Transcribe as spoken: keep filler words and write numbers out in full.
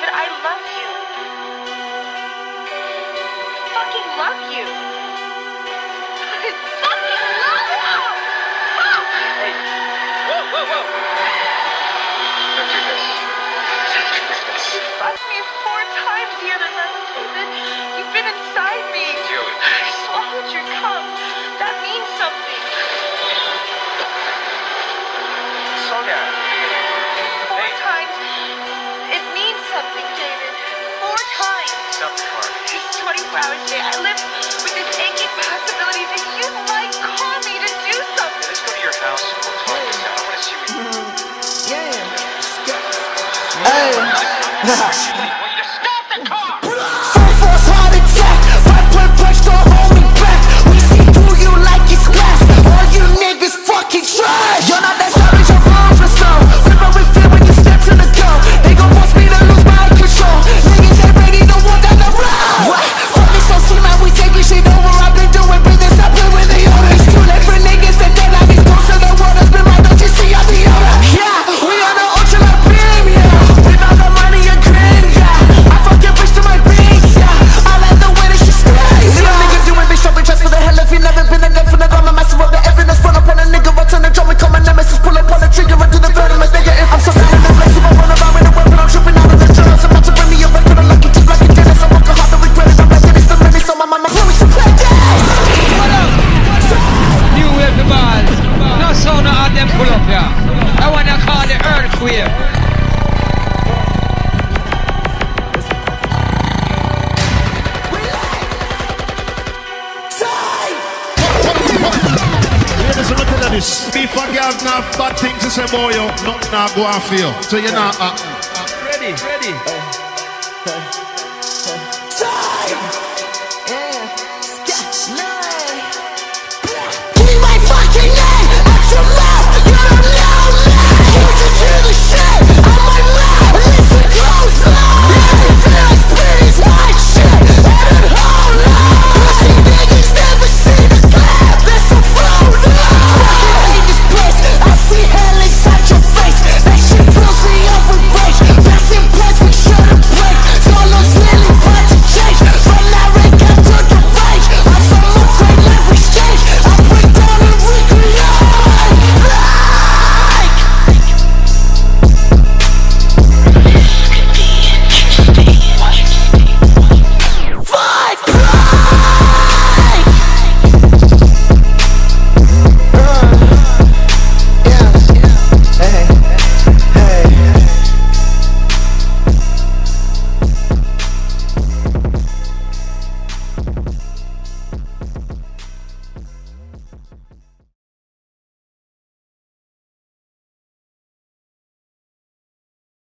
David, I love you. Fucking love you. I fucking love you. Fuck. Hey. Whoa, whoa, whoa. Don't do this. Don't do this. You fucked me four times the other night, David. You've been inside me. Deal with it. You swallowed your cup. That means something. Slow down. twenty-four hours a day. I live with this aching possibility that you might call me to do something. Let's go to your house. We'll talk this out. I want to see what you do. Yeah. Hey. Well, you stop the car. Full force heart attack. Right foot push, don't hold me back. We see through you like it's glass. All you niggas fucking trash. You're not that savage. Your bombs are slow. River with fear when you step to the go. They gon' force me to lose my control. Niggas ain't ready to walk down the road. What? Shit over, I've been doing business, I've been with the owners. Two different niggas, the deadline is close to the world. It's been right, don't you see, I'm the owner. Yeah, we on the ocean, I've been, yeah. Without the money, a grin, yeah. I fucking wish to my beats, yeah. I like the way that she stays, yeah. Little niggas doing big shopping just for the hell of you. Never been a net for the drama, massive up the evidence. Run up on a nigga, I turn the drum and call my nemesis. Pull up on the trigger and do the venomous, nigga. If I'm so bad in the place, if I run around with a weapon, I'm tripping out of the drugs. I'm about to bring me a record, I'm lucky to black and dead. I'm walking hard to regret it, I'm back in the minutes on my mind. No sooner of them pull up here. I wanna call the earthquake. Ladies, looking at this. If I have not bad things to say, boy, you're not now go and feel. So you're not uh, uh, ready, ready. Uh, uh.